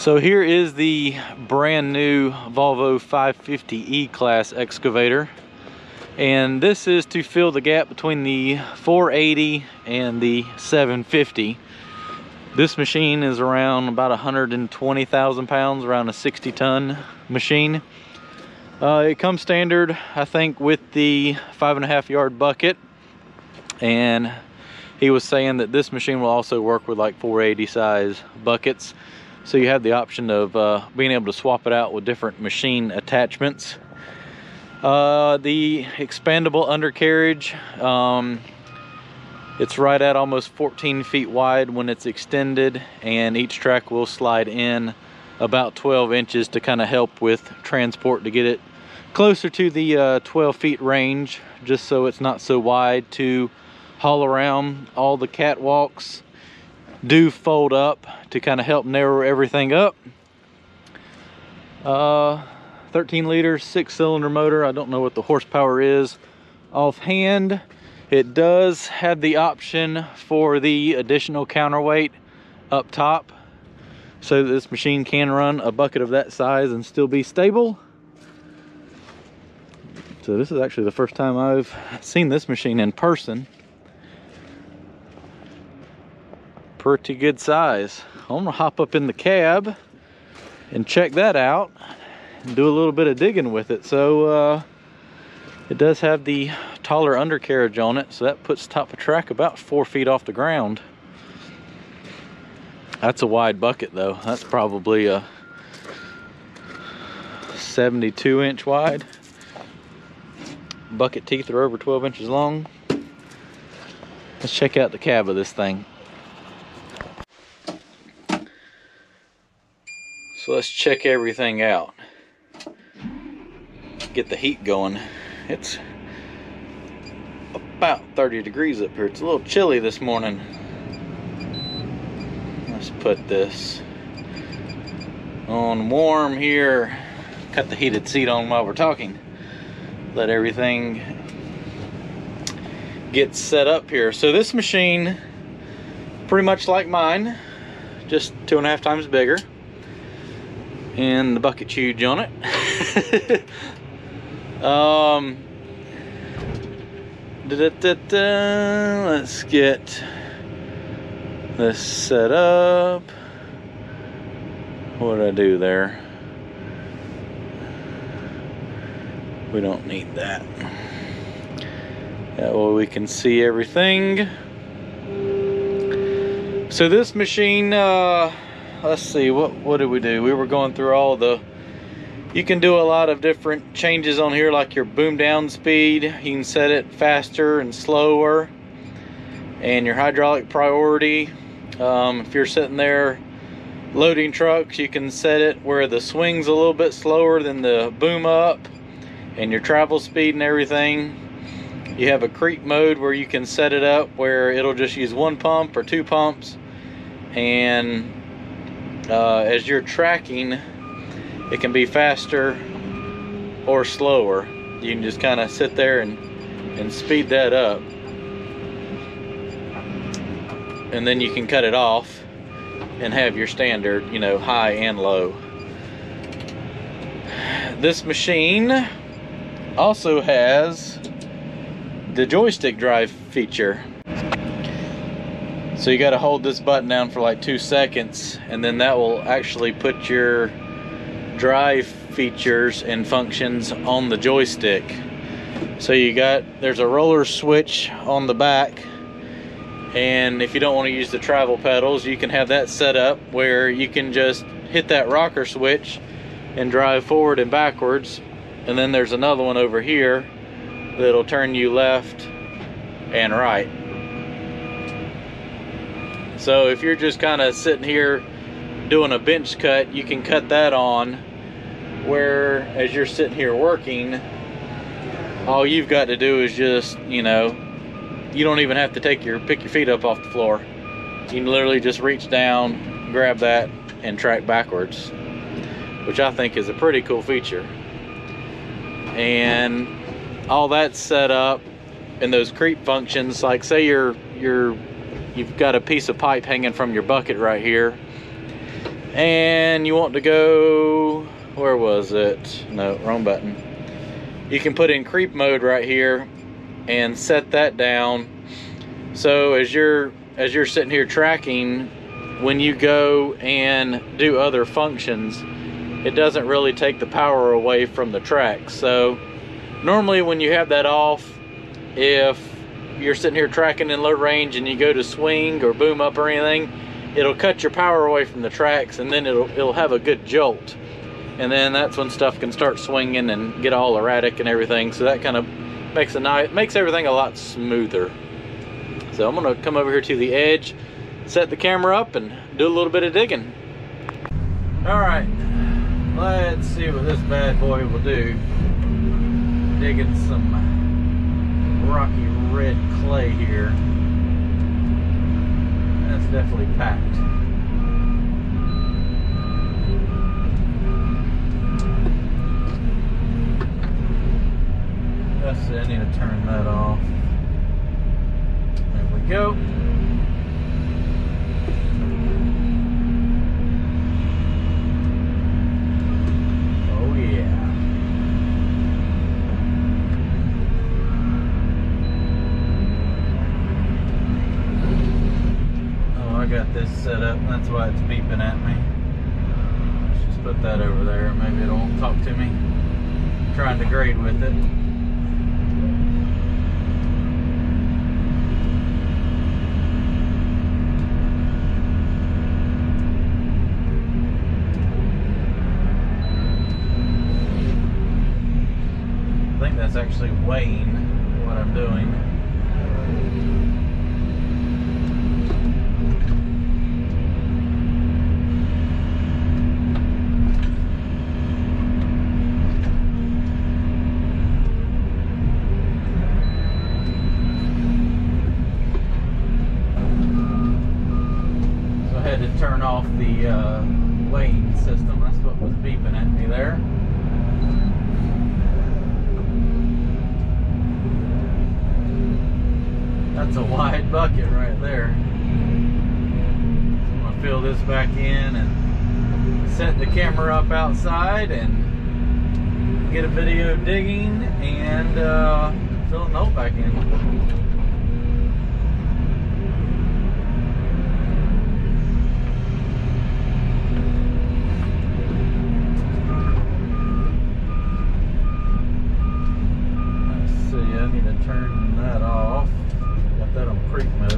So here is the brand new Volvo 550E class excavator. And this is to fill the gap between the 480 and the 750. This machine is around about 120,000 pounds, around a 60-ton machine. It comes standard, I think, with the 5.5-yard bucket. And he was saying that this machine will also work with like 480 size buckets. So you have the option of being able to swap it out with different machine attachments. The expandable undercarriage, it's right at almost 14 feet wide when it's extended, and each track will slide in about 12 inches to kind of help with transport to get it closer to the 12 feet range, just so it's not so wide to haul around. All the catwalks do fold up to kind of help narrow everything up. 13-liter, 6-cylinder motor. I don't know what the horsepower is offhand. It does have the option for the additional counterweight up top, so that this machine can run a bucket of that size and still be stable. So this is actually the first time I've seen this machine in person. Pretty good size. I'm gonna hop up in the cab and check that out and do a little bit of digging with it. So it does have the taller undercarriage on it, so that puts top of track about 4 feet off the ground. That's a wide bucket though. That's probably a 72 inch wide. Bucket teeth are over 12 inches long. Let's check out the cab of this thing. So let's check everything out. Get the heat going. It's about 30 degrees up here. It's a little chilly this morning. Let's put this on warm here. Cut the heated seat on while we're talking. Let everything get set up here. So this machine, pretty much like mine, just 2.5 times bigger. And the bucket's huge on it. Let's get this set up. What did I do there? We don't need that. That way we can see everything. So this machine, let's see, what did we do? We were going through all the... You can do a lot of different changes on here, like your boom down speed. You can set it faster and slower, and your hydraulic priority. If you're sitting there loading trucks, you can set it where the swing's a little bit slower than the boom up, and your travel speed and everything. You have a creep mode where you can set it up where it'll just use one pump or two pumps, and as you're tracking, it can be faster or slower. You can just kind of sit there and speed that up, and then you can cut it off and have your standard, you know, high and low. This machine also has the joystick drive feature. So you got to hold this button down for like 2 seconds, and then that will actually put your drive features and functions on the joystick. So you got, there's a roller switch on the back, and if you don't want to use the travel pedals, you can have that set up where you can just hit that rocker switch and drive forward and backwards. And then there's another one over here that'll turn you left and right. So if you're just kind of sitting here doing a bench cut, you can cut that on, where as you're sitting here working, all you've got to do is just, you know, you don't even have to pick your feet up off the floor. You can literally just reach down, grab that, and track backwards, which I think is a pretty cool feature. And all that's set up, and those creep functions, like say you've got a piece of pipe hanging from your bucket right here. and you want to go, where was it? No, wrong button. You can put in creep mode right here and set that down. So as you're sitting here tracking, when you go and do other functions, it doesn't really take the power away from the track. So normally when you have that off, if you're sitting here tracking in low range and you go to swing or boom up or anything, it'll cut your power away from the tracks, and then it'll have a good jolt, and then that's when stuff can start swinging and get all erratic and everything. So that kind of makes everything a lot smoother. So I'm gonna come over here to the edge, set the camera up, and do a little bit of digging. All right. Let's see what this bad boy will do. Digging some rocky red clay here. That's definitely packed. Let's see, I need to turn that off. There we go. Got this set up, that's why it's beeping at me. Let's just put that over there, maybe it won't talk to me. I'm trying to grade with it. I think that's actually weighing what I'm doing. Turn off the weighing system. That's what was beeping at me there. That's a wide bucket right there. I'm gonna fill this back in and set the camera up outside and get a video of digging and fill the hole back in. Turn that off. Got that on creep mode.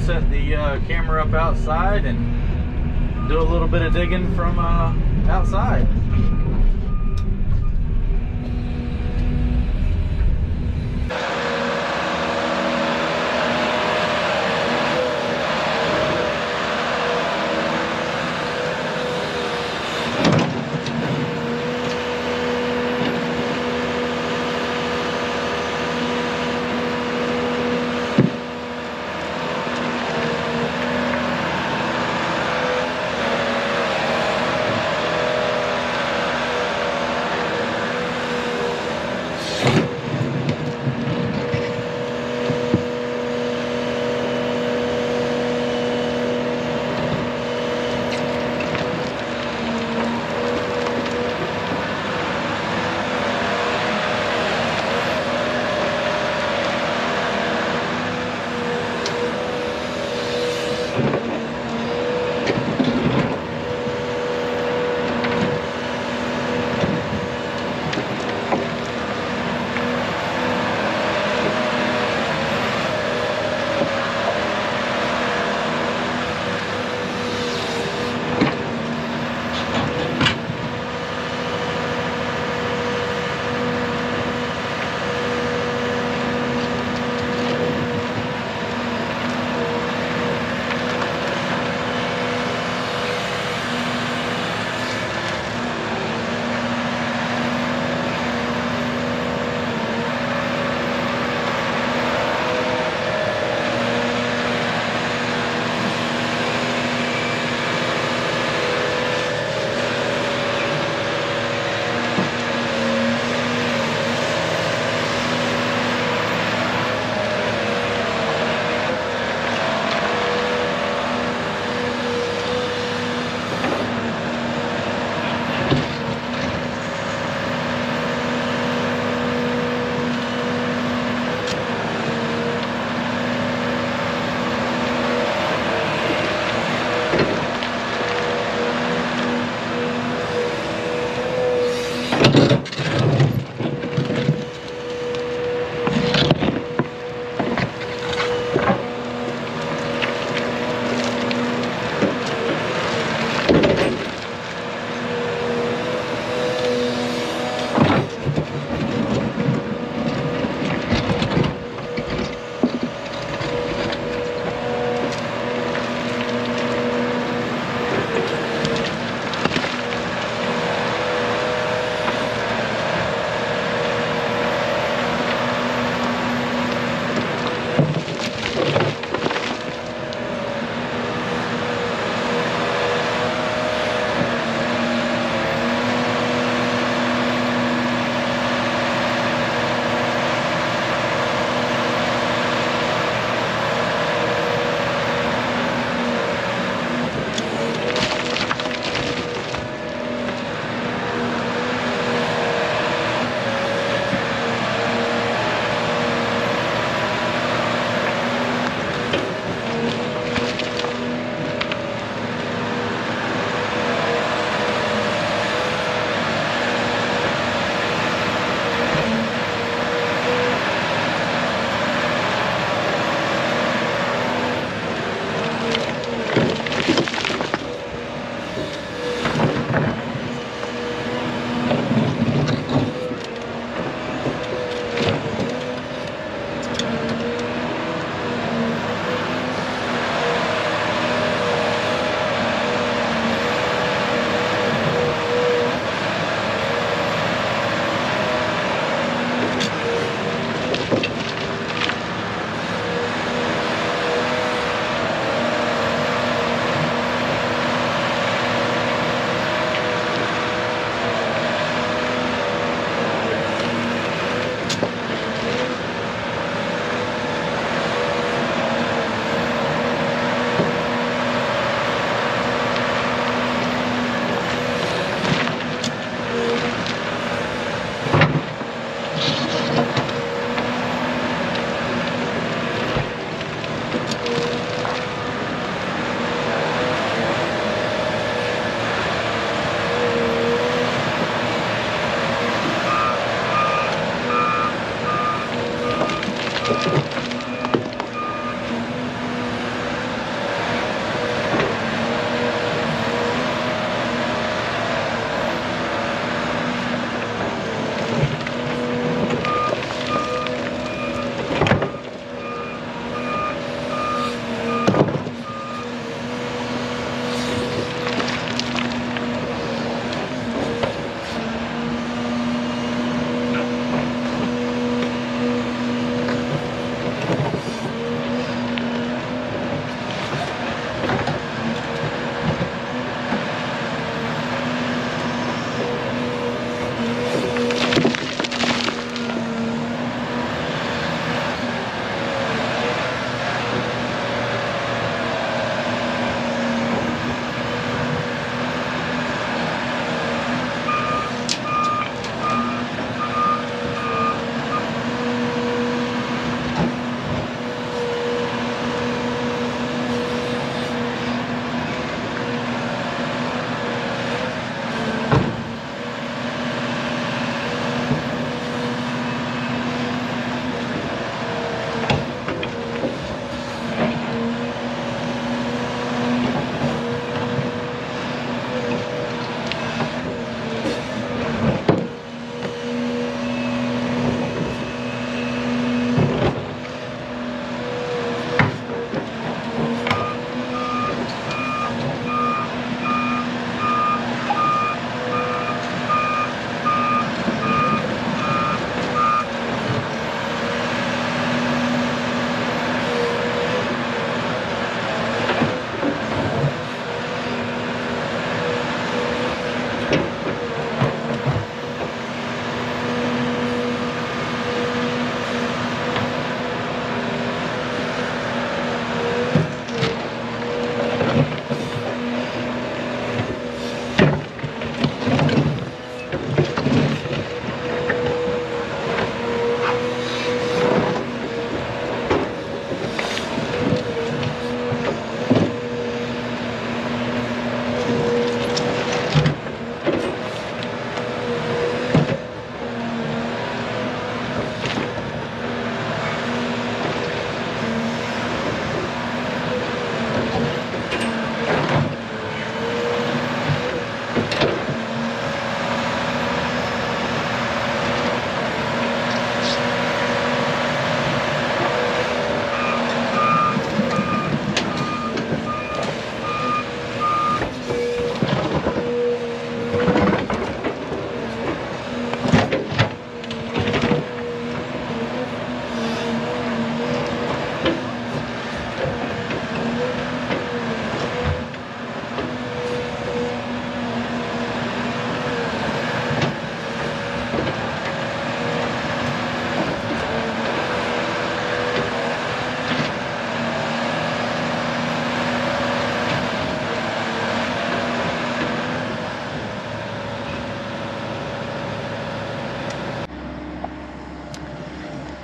Set the camera up outside and do a little bit of digging from outside.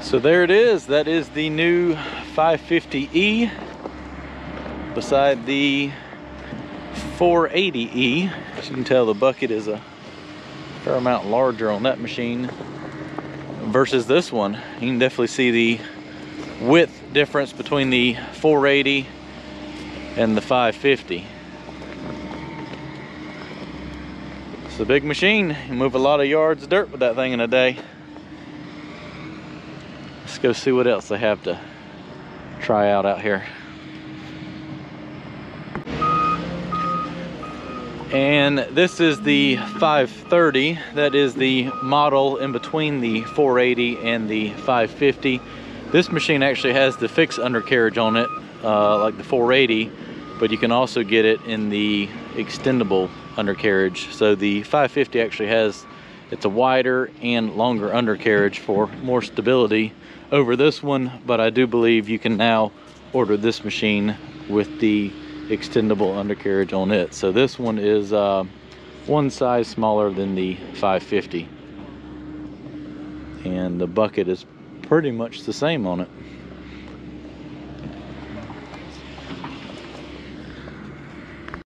So there it is. That is the new 550E beside the 480E. As you can tell, the bucket is a fair amount larger on that machine versus this one. You can definitely see the width difference between the 480 and the 550. It's a big machine. You move a lot of yards of dirt with that thing in a day. Let's go see what else they have to try out here. And this is the 530. That is the model in between the 480 and the 550. This machine actually has the fixed undercarriage on it, like the 480, but you can also get it in the extendable undercarriage. So the 550 actually has, it's a wider and longer undercarriage for more stability over this one, but I do believe you can now order this machine with the extendable undercarriage on it. So this one is one size smaller than the 550, and the bucket is pretty much the same on it.